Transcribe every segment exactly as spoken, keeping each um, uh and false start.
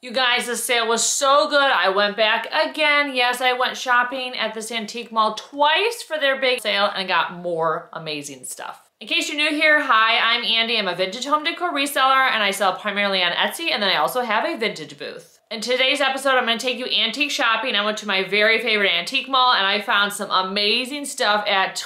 You guys, the sale was so good. I went back again. Yes, I went shopping at this antique mall twice for their big sale and got more amazing stuff. In case you're new here, hi, I'm Andi. I'm a vintage home decor reseller and I sell primarily on Etsy, and then I also have a vintage booth. In today's episode, I'm gonna take you antique shopping. I went to my very favorite antique mall and I found some amazing stuff at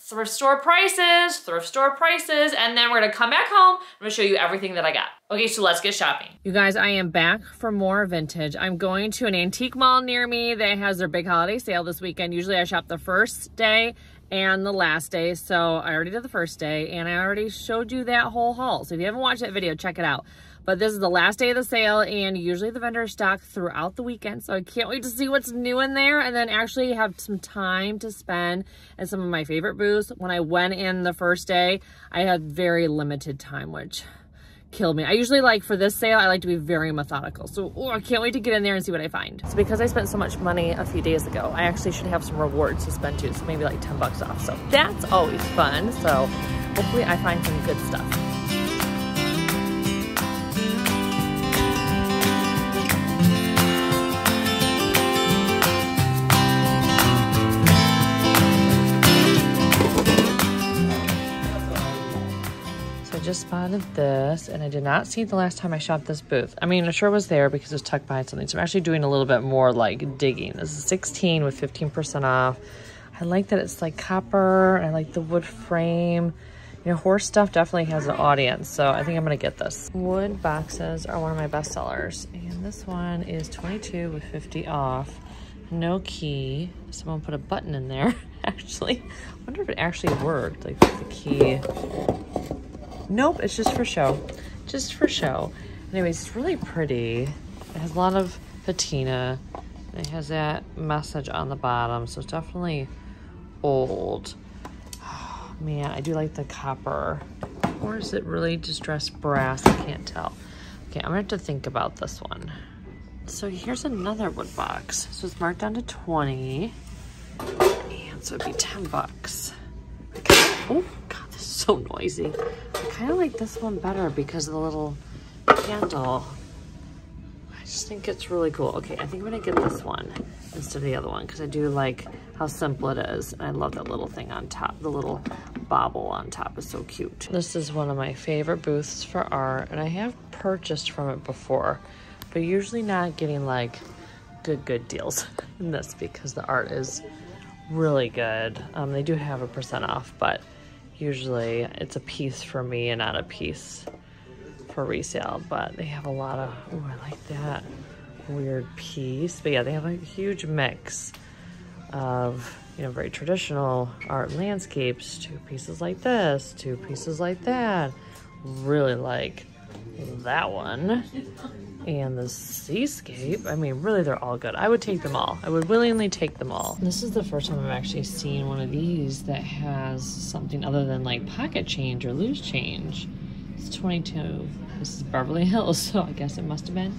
thrift store prices, thrift store prices, and then we're gonna come back home. I'm gonna show you everything that I got. Okay, so let's get shopping. You guys, I am back for more vintage. I'm going to an antique mall near me that has their big holiday sale this weekend. Usually I shop the first day and the last day, so I already did the first day and I already showed you that whole haul. So if you haven't watched that video, check it out. But this is the last day of the sale and usually the vendor is stocked throughout the weekend. So I can't wait to see what's new in there and then actually have some time to spend at some of my favorite booths. When I went in the first day, I had very limited time, which killed me. I usually like for this sale, I like to be very methodical. So ooh, I can't wait to get in there and see what I find. So because I spent so much money a few days ago, I actually should have some rewards to spend too. So maybe like ten bucks off. So that's always fun. So hopefully I find some good stuff. Just spotted this and I did not see the last time I shopped this booth. I mean, it sure was there because it was tucked behind something. So I'm actually doing a little bit more like digging. This is sixteen with fifteen percent off. I like that it's like copper. I like the wood frame. You know, horse stuff definitely has an audience. So I think I'm gonna get this. Wood boxes are one of my best sellers. And this one is twenty-two with fifty off. No key. Someone put a button in there actually. I wonder if it actually worked, like the key. Nope, it's just for show. Just for show. Anyways, it's really pretty. It has a lot of patina. It has that message on the bottom, so it's definitely old. Oh, man, I do like the copper. Or is it really distressed brass? I can't tell. Okay, I'm gonna have to think about this one. So here's another wood box. So it's marked down to twenty. And so it'd be ten bucks. Oh, God, this is so noisy. I kind of like this one better because of the little candle. I just think it's really cool. Okay, I think I'm gonna get this one instead of the other one because I do like how simple it is. And I love that little thing on top. The little bobble on top is so cute. This is one of my favorite booths for art, and I have purchased from it before, but usually not getting like good, good deals in this because the art is really good. Um, they do have a percent off, but usually it's a piece for me and not a piece for resale, but they have a lot of, oh, I like that weird piece. But yeah, they have a huge mix of, you know, very traditional art and landscapes to pieces like this, to pieces like that. Really like that one. And the seascape, I mean, really they're all good. I would take them all. I would willingly take them all. This is the first time I've actually seen one of these that has something other than like pocket change or loose change. It's twenty-two. This is Beverly Hills, so I guess it must have been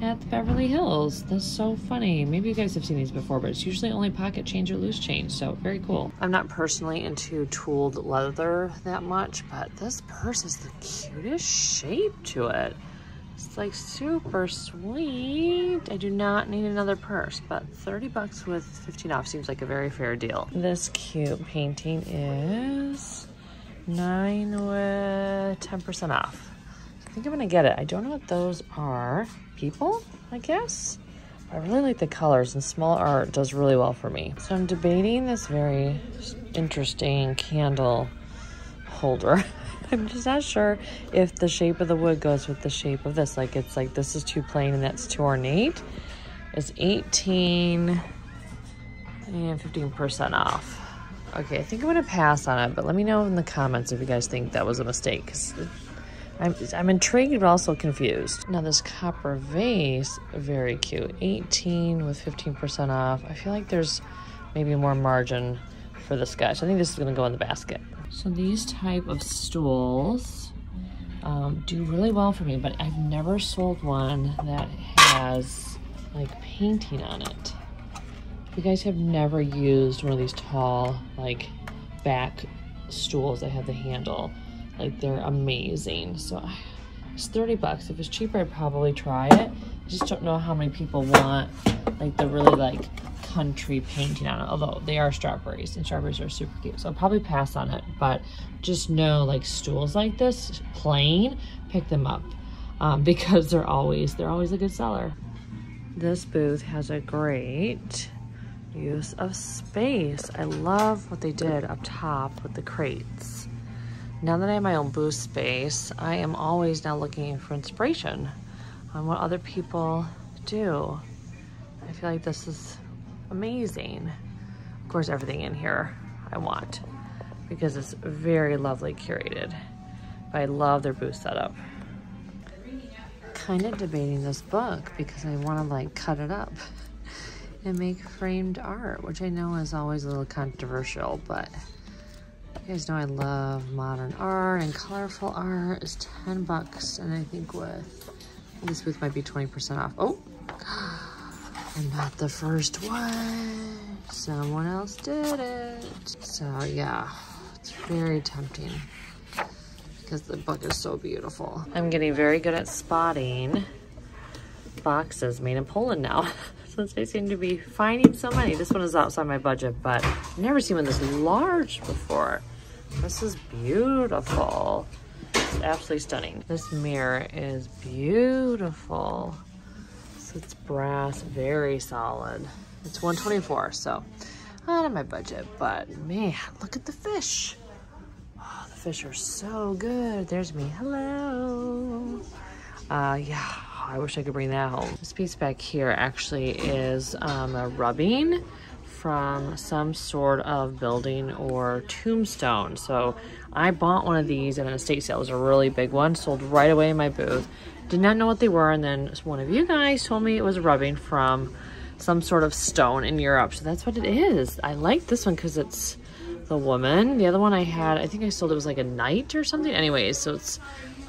at the Beverly Hills. That's so funny. Maybe you guys have seen these before, but it's usually only pocket change or loose change, so very cool. I'm not personally into tooled leather that much, but this purse has the cutest shape to it. It's like super sweet. I do not need another purse, but thirty bucks with fifteen off seems like a very fair deal. This cute painting is nine with ten percent off. I think I'm gonna get it. I don't know what those are. People, I guess? But I really like the colors, and small art does really well for me. So I'm debating this very interesting candle holder. I'm just not sure if the shape of the wood goes with the shape of this. Like, it's like, this is too plain and that's too ornate. It's eighteen and fifteen percent off. Okay, I think I'm gonna pass on it, but let me know in the comments if you guys think that was a mistake. I'm, I'm intrigued, but also confused. Now this copper vase, very cute. eighteen with fifteen percent off. I feel like there's maybe more margin for this guy. So I think this is gonna go in the basket. So these type of stools um, do really well for me, but I've never sold one that has like painting on it. You guys have never used one of these tall like back stools that have the handle. Like, they're amazing. So I, It's thirty bucks. If it's cheaper, I'd probably try it. I just don't know how many people want like the really like country painting on it, although they are strawberries and strawberries are super cute, so I'll probably pass on it. But just know, like, stools like this plain, pick them up um, because they're always they're always a good seller. This booth has a great use of space. I love what they did up top with the crates. Now that I have my own booth space, I am always now looking for inspiration on what other people do. I feel like this is amazing. Of course, everything in here I want because it's very lovely curated, but I love their booth setup. Kind of debating this book because I want to like cut it up and make framed art, which I know is always a little controversial, but you guys know I love modern art and colorful art. It's ten bucks, and I think with this booth might be twenty percent off. Oh, I'm not the first one. Someone else did it. So yeah, it's very tempting because the book is so beautiful. I'm getting very good at spotting boxes made in Poland now, since they seem to be finding so many. This one is outside my budget, but I've never seen one this large before. This is beautiful. It's absolutely stunning. This mirror is beautiful. It's brass, very solid. It's one twenty-four, so out of my budget, but man, look at the fish. Oh, the fish are so good. There's me, hello. Uh, yeah, I wish I could bring that home. This piece back here actually is um, a rubbing from some sort of building or tombstone. So I bought one of these at an estate sale. It was a really big one, sold right away in my booth. Did not know what they were, and then one of you guys told me it was rubbing from some sort of stone in Europe, so that's what it is. I like this one because it's the woman. The other one I had, I think I sold it, was like a knight or something. Anyways, so it's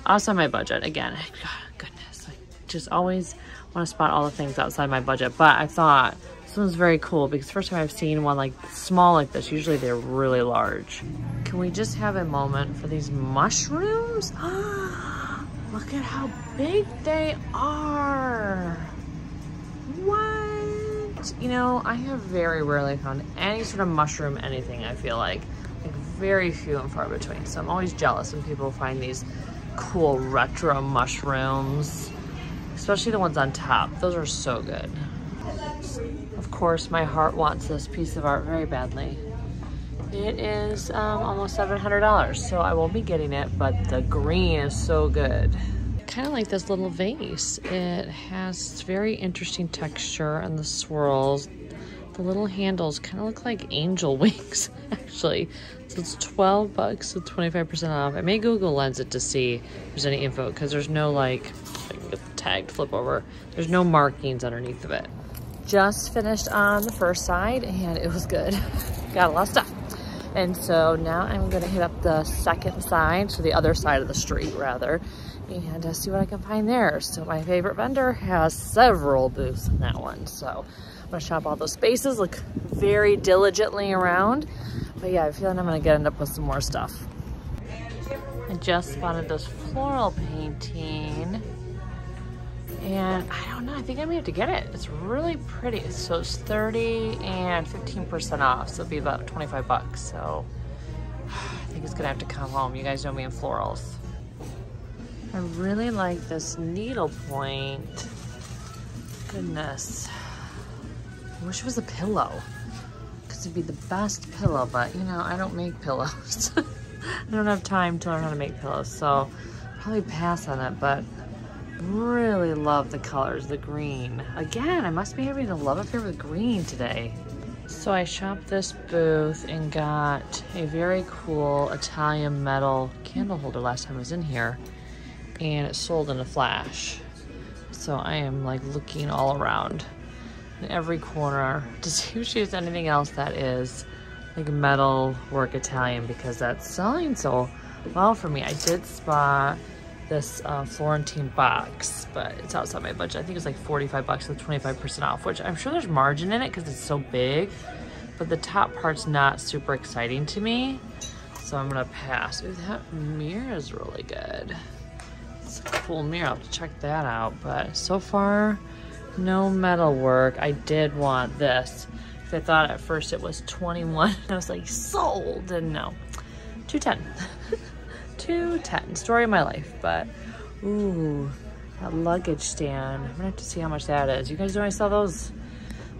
outside my budget again. God, goodness, I just always want to spot all the things outside my budget, but I thought this one's very cool because first time I've seen one like small like this. Usually they're really large. Can we just have a moment for these mushrooms? Look at how big they are. What? You know, I have very rarely found any sort of mushroom anything, I feel like. Like very few and far between. So I'm always jealous when people find these cool retro mushrooms, especially the ones on top. Those are so good. Of course, my heart wants this piece of art very badly. It is um, almost seven hundred dollars, so I won't be getting it, but the green is so good. I kind of like this little vase. It has very interesting texture and the swirls. The little handles kind of look like angel wings, actually. So it's twelve bucks with twenty-five percent off. I may Google Lens it to see if there's any info, because there's no like, I can get the tag to flip over. There's no markings underneath of it. Just finished on the first side, and it was good. Got a lot of stuff. And so now I'm gonna hit up the second side, so the other side of the street rather, and uh, see what I can find there. So my favorite vendor has several booths in that one. So I'm gonna shop all those spaces, look very diligently around. But yeah, I feel like I'm gonna get end up with some more stuff. I just spotted this floral painting. And I don't know, I think I may have to get it. It's really pretty. So it's thirty and fifteen percent off. So it'll be about twenty-five bucks. So I think it's gonna have to come home. You guys know me in florals. I really like this needlepoint. Goodness. I wish it was a pillow. Cause it'd be the best pillow, but you know, I don't make pillows. I don't have time to learn how to make pillows. So probably pass on it, but really love the colors, the green. Again, I must be having a love affair with green today. So I shopped this booth and got a very cool Italian metal candle holder last time I was in here, and it sold in a flash. So I am like looking all around in every corner to see if she has anything else that is like metal work Italian, because that's selling so well for me. I did spot this uh, Florentine box, but it's outside my budget. I think it's like forty-five bucks with twenty-five percent off, which I'm sure there's margin in it because it's so big, but the top part's not super exciting to me. So I'm gonna pass. Ooh, that mirror is really good. It's It's pulled me up to check that out, but so far, no metal work. I did want this, because I thought at first it was twenty-one, and I was like, sold, and no, two ten. two ten, story of my life, but ooh, that luggage stand. I'm gonna have to see how much that is. You guys know I sell those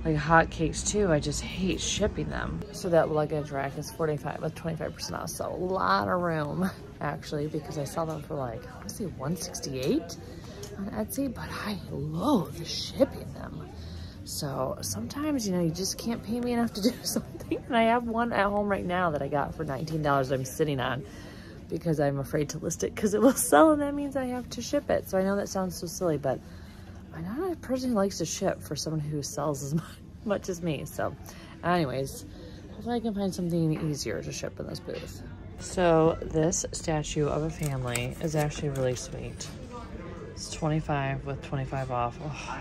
like hotcakes too. I just hate shipping them. So that luggage rack is forty-five with twenty-five percent off. So a lot of room actually, because I sell them for like, I want to say one sixty-eight on Etsy, but I loathe shipping them. So sometimes, you know, you just can't pay me enough to do something. And I have one at home right now that I got for nineteen dollars I'm sitting on because I'm afraid to list it because it will sell and that means I have to ship it. So I know that sounds so silly, but I'm not a person who likes to ship for someone who sells as much as me. So anyways, hopefully I can find something easier to ship in this booth. So this statue of a family is actually really sweet. It's twenty-five with twenty-five off. Oh,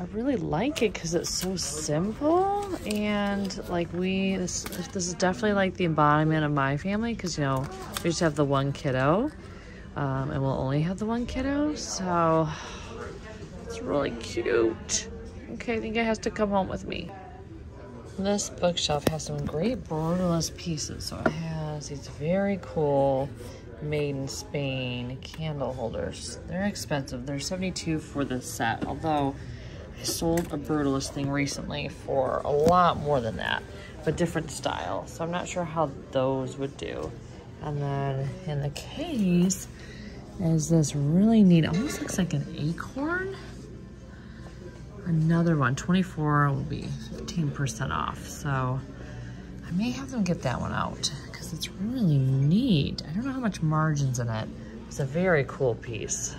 I really like it because it's so simple. And like we, this, this is definitely like the embodiment of my family because, you know, we just have the one kiddo um, and we'll only have the one kiddo. So it's really cute. Okay, I think it has to come home with me. This bookshelf has some great borderless pieces. So it has these very cool made in Spain candle holders. They're expensive. They're seventy-two dollars for this set, although I sold a borderless thing recently for a lot more than that, but different style. So I'm not sure how those would do. And then in the case is this really neat, almost looks like an acorn. Another one, twenty-four will be fifteen percent off. So I may have them get that one out because it's really neat. I don't know how much margin's in it. It's a very cool piece.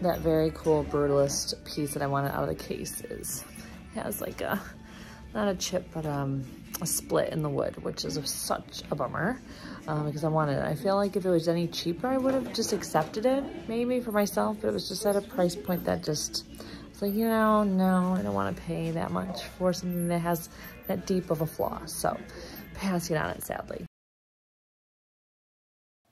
That very cool brutalist piece that I wanted out of the case is, has like a, not a chip, but um, a split in the wood, which is such a bummer um, because I wanted it. I feel like if it was any cheaper, I would have just accepted it maybe for myself, but it was just at a price point that just, it's like, you know, no, I don't want to pay that much for something that has that deep of a flaw. So passing on it, sadly.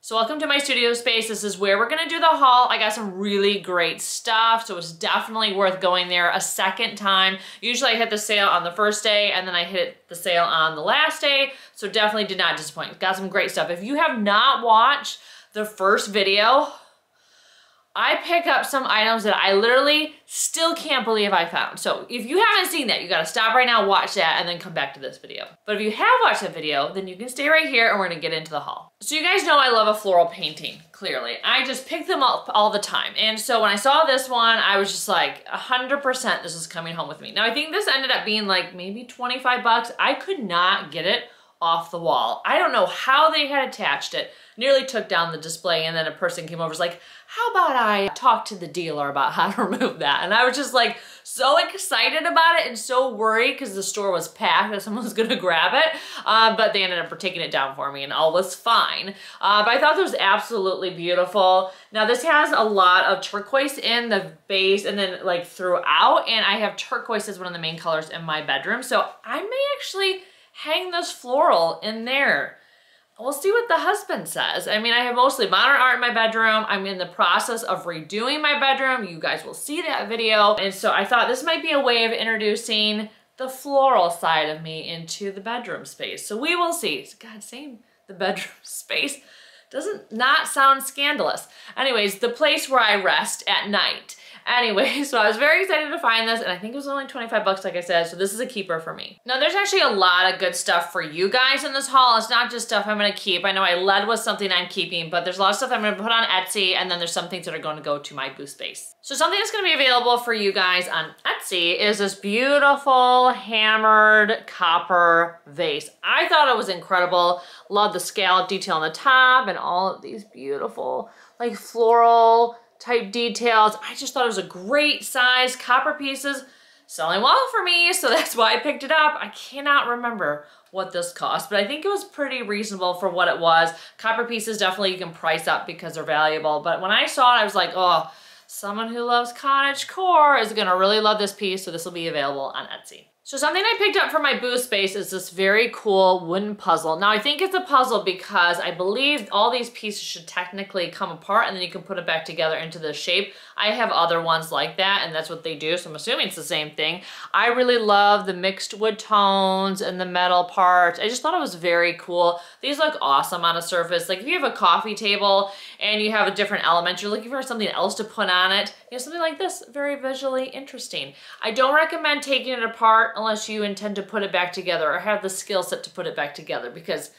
So welcome to my studio space. This is where we're gonna do the haul. I got some really great stuff, so it's definitely worth going there a second time. Usually I hit the sale on the first day and then I hit the sale on the last day. So definitely did not disappoint. Got some great stuff. If you have not watched the first video, I pick up some items that I literally still can't believe I found. So if you haven't seen that, you gotta stop right now, watch that, and then come back to this video. But if you have watched that video, then you can stay right here and we're gonna get into the haul. So you guys know I love a floral painting, clearly. I just pick them up all the time. And so when I saw this one, I was just like, one hundred percent this is coming home with me. Now I think this ended up being like maybe twenty-five bucks. I could not get it off the wall. I don't know how they had attached it, nearly took down the display, and then a person came over and was like, how about I talk to the dealer about how to remove that? And I was just like so excited about it and so worried because the store was packed that someone was gonna grab it, uh, but they ended up taking it down for me and all was fine. Uh, but I thought this was absolutely beautiful. Now this has a lot of turquoise in the base and then like throughout, and I have turquoise as one of the main colors in my bedroom. So I may actually hang this floral in there. We'll see what the husband says. I mean, I have mostly modern art in my bedroom. I'm in the process of redoing my bedroom. You guys will see that video. And so I thought this might be a way of introducing the floral side of me into the bedroom space. So we will see. God, saying the bedroom space doesn't not sound scandalous. Anyways, the place where I rest at night. Anyway, so I was very excited to find this and I think it was only twenty-five bucks, like I said, so this is a keeper for me. Now there's actually a lot of good stuff for you guys in this haul. It's not just stuff I'm gonna keep. I know I led with something I'm keeping, but there's a lot of stuff I'm gonna put on Etsy, and then there's some things that are gonna go to my booth space. So something that's gonna be available for you guys on Etsy is this beautiful hammered copper vase. I thought it was incredible. Love the scallop detail on the top and all of these beautiful like floral type details. I just thought it was a great size. Copper pieces selling well for me, so that's why I picked it up. I cannot remember what this cost, but I think it was pretty reasonable for what it was. Copper pieces definitely you can price up because they're valuable, but when I saw it, I was like, oh, someone who loves cottage core is gonna really love this piece, so this will be available on Etsy. So something I picked up for my booth space is this very cool wooden puzzle. Now I think it's a puzzle because I believe all these pieces should technically come apart and then you can put it back together into this shape. I have other ones like that and that's what they do, so I'm assuming it's the same thing. I really love the mixed wood tones and the metal parts. I just thought it was very cool. These look awesome on a surface. Like if you have a coffee table and you have a different element, you're looking for something else to put on it, you know, something like this, very visually interesting. I don't recommend taking it apart unless you intend to put it back together or have the skill set to put it back together, because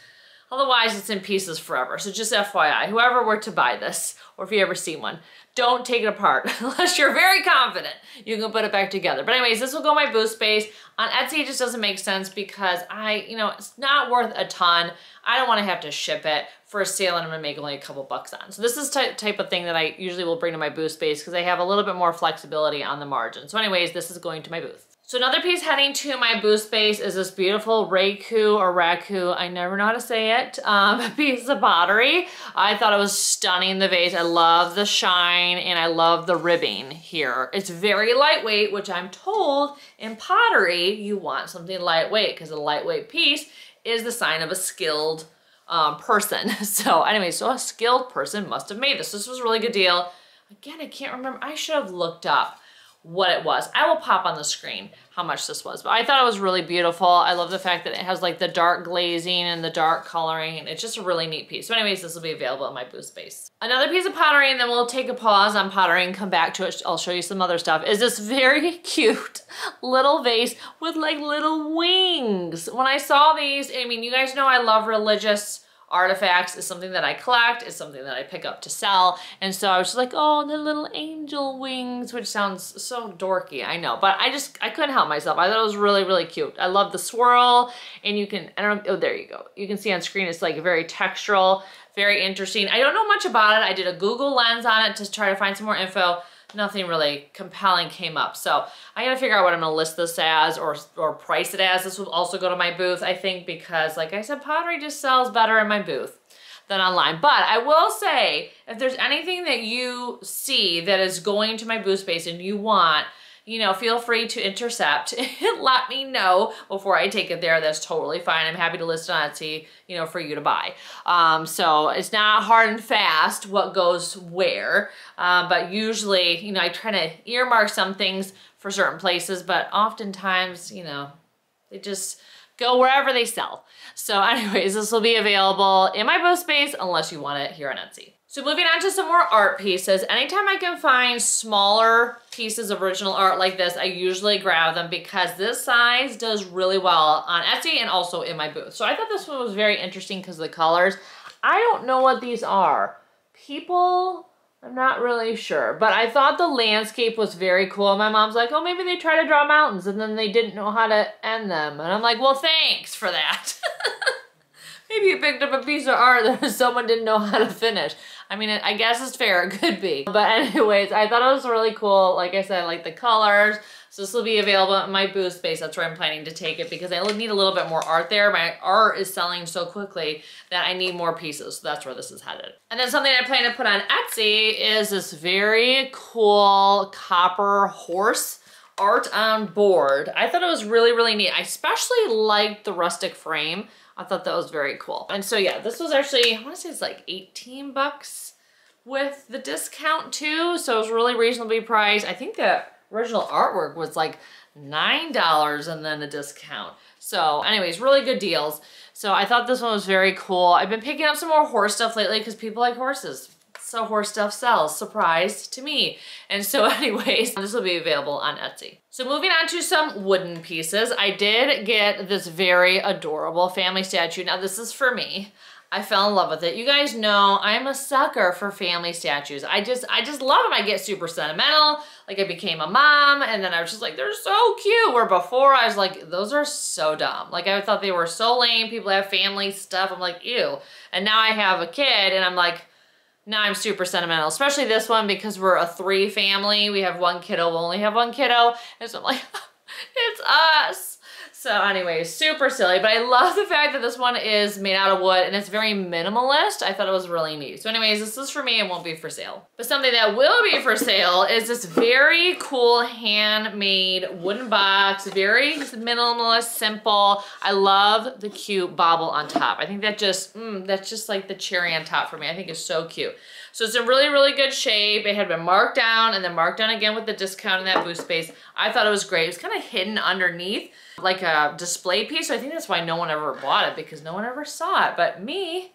otherwise it's in pieces forever. So just F Y I, whoever were to buy this, or if you ever see one, don't take it apart unless you're very confident you can put it back together. But anyways, this will go in my booth space. On Etsy, it just doesn't make sense because I, you know, it's not worth a ton. I don't want to have to ship it for a sale and I'm gonna make only a couple bucks on. So this is the type of thing that I usually will bring to my booth space because I have a little bit more flexibility on the margin. So anyways, this is going to my booth. So another piece heading to my booth space is this beautiful Reiku or Raku, I never know how to say it, um, piece of pottery. I thought it was stunning, the vase. I love the shine and I love the ribbing here. It's very lightweight, which I'm told in pottery, you want something lightweight because a lightweight piece is the sign of a skilled um, person. So anyway, so a skilled person must have made this. This was a really good deal. Again, I can't remember. I should have looked up what it was. I will pop on the screen how much this was, but I thought it was really beautiful. I love the fact that it has like the dark glazing and the dark coloring, and it's just a really neat piece. So anyways, this will be available in my booth space. Another piece of pottery, and then we'll take a pause on pottery and come back to it. I'll show you some other stuff, is this very cute little vase with like little wings. When I saw these, I mean, you guys know I love religious artifacts. Is something that I collect, is something that I pick up to sell. And so I was just like, oh, the little angel wings, which sounds so dorky, I know, but I just, I couldn't help myself. I thought it was really, really cute. I love the swirl, and you can, I don't know, oh, there you go. You can see on screen, it's like very textural, very interesting. I don't know much about it. I did a Google lens on it to try to find some more info. Nothing really compelling came up. So I gotta figure out what I'm gonna list this as or or price it as. This will also go to my booth, I think, because like I said, pottery just sells better in my booth than online. But I will say, if there's anything that you see that is going to my booth space and you want, you know, feel free to intercept and let me know before I take it there. That's totally fine. I'm happy to list it on Etsy, you know, for you to buy. Um, so it's not hard and fast what goes where, uh, but usually, you know, I try to earmark some things for certain places, but oftentimes, you know, they just go wherever they sell. So anyways, this will be available in my booth space unless you want it here on Etsy. So moving on to some more art pieces. Anytime I can find smaller pieces of original art like this, I usually grab them because this size does really well on Etsy and also in my booth. So I thought this one was very interesting because of the colors. I don't know what these are. People, I'm not really sure, but I thought the landscape was very cool. My mom's like, oh, maybe they try to draw mountains and then they didn't know how to end them. And I'm like, well, thanks for that. Maybe you picked up a piece of art that someone didn't know how to finish. I mean, I guess it's fair, it could be. But anyways, I thought it was really cool. Like I said, I like the colors. So this will be available in my booth space. That's where I'm planning to take it because I need a little bit more art there. My art is selling so quickly that I need more pieces. So that's where this is headed. And then something I plan to put on Etsy is this very cool copper horse art on board. I thought it was really, really neat. I especially liked the rustic frame. I thought that was very cool. And so yeah, this was actually, I wanna say it's like eighteen bucks with the discount too. So it was really reasonably priced. I think the original artwork was like nine dollars and then a discount. So anyways, really good deals. So I thought this one was very cool. I've been picking up some more horse stuff lately because people like horses. So horse stuff sells, surprise to me. And so anyways, this will be available on Etsy. So moving on to some wooden pieces, I did get this very adorable family statue. Now this is for me. I fell in love with it. You guys know I'm a sucker for family statues. I just, I just love them. I get super sentimental. Like I became a mom and then I was just like, they're so cute. Where before I was like, those are so dumb. Like I thought they were so lame. People have family stuff. I'm like, ew. And now I have a kid and I'm like, now I'm super sentimental, especially this one because we're a three family. We have one kiddo, we'll only have one kiddo. And so I'm like, it's us. So anyway, super silly, but I love the fact that this one is made out of wood and it's very minimalist. I thought it was really neat. So anyways, this is for me and won't be for sale. But something that will be for sale is this very cool handmade wooden box, very minimalist, simple. I love the cute bobble on top. I think that just, mm, that's just like the cherry on top for me. I think it's so cute. So it's in really, really good shape. It had been marked down and then marked down again with the discount in that booth space. I thought it was great. It was kind of hidden underneath like a display piece. So I think that's why no one ever bought it, because no one ever saw it. But me, as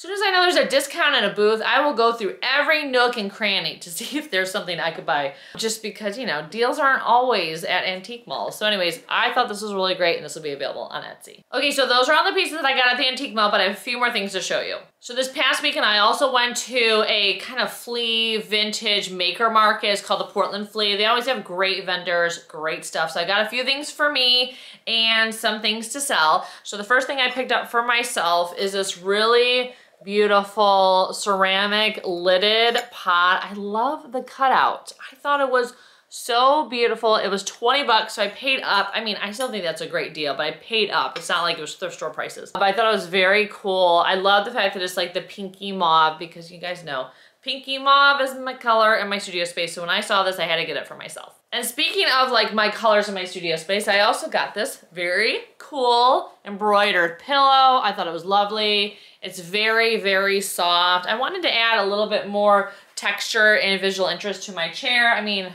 soon as I know there's a discount in a booth, I will go through every nook and cranny to see if there's something I could buy, just because, you know, deals aren't always at antique malls. So anyways, I thought this was really great and this will be available on Etsy. Okay, so those are all the pieces that I got at the antique mall, but I have a few more things to show you. So this past weekend, I also went to a kind of flea vintage maker market. It's called the Portland Flea. They always have great vendors, great stuff. So I got a few things for me and some things to sell. So the first thing I picked up for myself is this really beautiful ceramic lidded pot. I love the cutout. I thought it was so beautiful. It was twenty bucks, so I paid up. I mean, I still think that's a great deal, but I paid up. It's not like it was thrift store prices. But I thought it was very cool. I love the fact that it's like the pinky mauve, because you guys know pinky mauve is my color in my studio space. So when I saw this, I had to get it for myself. And speaking of like my colors in my studio space, I also got this very cool embroidered pillow. I thought it was lovely. It's very, very soft. I wanted to add a little bit more texture and visual interest to my chair. I mean,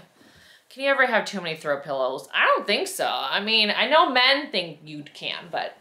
can you ever have too many throw pillows? I don't think so. I mean, I know men think you can, but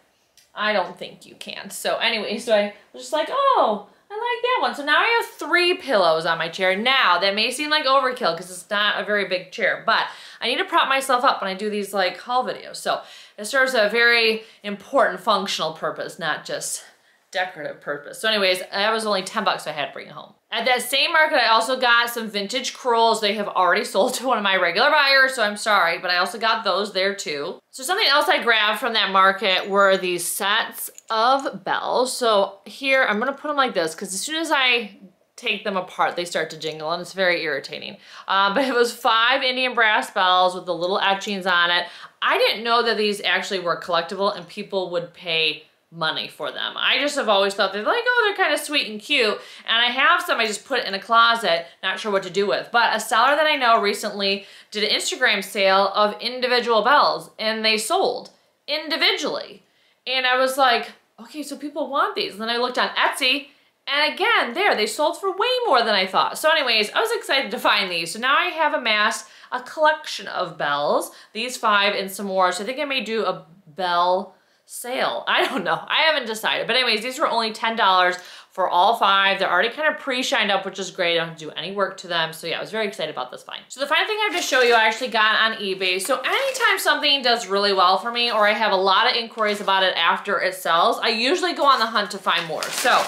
I don't think you can. So anyway, so I was just like, oh, I like that one. So now I have three pillows on my chair. Now that may seem like overkill because it's not a very big chair, but I need to prop myself up when I do these like haul videos. So it serves a very important functional purpose, not just decorative purpose. So anyways, that was only ten bucks, so I had to bring it home. At that same market, I also got some vintage crewels. They have already sold to one of my regular buyers, so I'm sorry, but I also got those there too. So something else I grabbed from that market were these sets of bells. So here, I'm gonna put them like this, because as soon as I take them apart, they start to jingle and it's very irritating. Uh, but it was five Indian brass bells with the little etchings on it. I didn't know that these actually were collectible and people would pay money for them. I just have always thought they're like, oh, they're kind of sweet and cute. And I have some I just put in a closet, not sure what to do with. But a seller that I know recently did an Instagram sale of individual bells and they sold individually. And I was like, okay, so people want these. And then I looked on Etsy and again, there, they sold for way more than I thought. So anyways, I was excited to find these. So now I have amassed a collection of bells, these five and some more. So I think I may do a bell sale. I don't know. I haven't decided. But anyways, these were only ten dollars for all five. They're already kind of pre-shined up, which is great. I don't have to do any work to them. So yeah, I was very excited about this find. So the final thing I have to show you, I actually got on eBay. So anytime something does really well for me, or I have a lot of inquiries about it after it sells, I usually go on the hunt to find more. So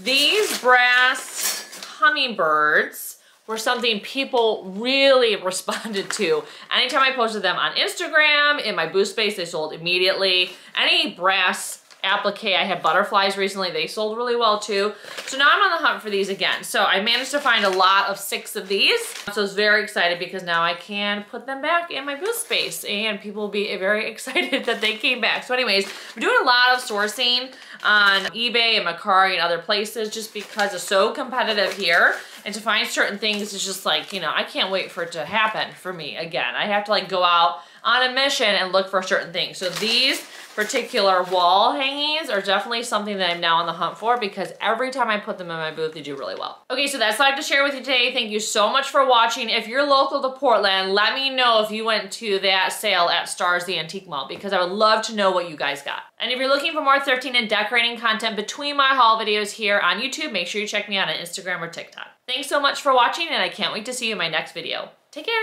these brass hummingbirds were something people really responded to. Anytime I posted them on Instagram, in my booth space, they sold immediately. Any brass applique, I had butterflies recently, they sold really well too. So now I'm on the hunt for these again. So I managed to find a lot of six of these. So I was very excited because now I can put them back in my booth space and people will be very excited that they came back. So anyways, we're doing a lot of sourcing on eBay and Mercari and other places just because it's so competitive here. And to find certain things is just like, you know, I can't wait for it to happen for me again. I have to like go out on a mission and look for certain things. So these particular wall hangings are definitely something that I'm now on the hunt for because every time I put them in my booth, they do really well. Okay, so that's all I have to share with you today. Thank you so much for watching. If you're local to Portland, let me know if you went to that sale at Stars, the Antique Mall, because I would love to know what you guys got. And if you're looking for more thrifting and decorating content between my haul videos here on YouTube, make sure you check me out on Instagram or TikTok. Thanks so much for watching, and I can't wait to see you in my next video. Take care.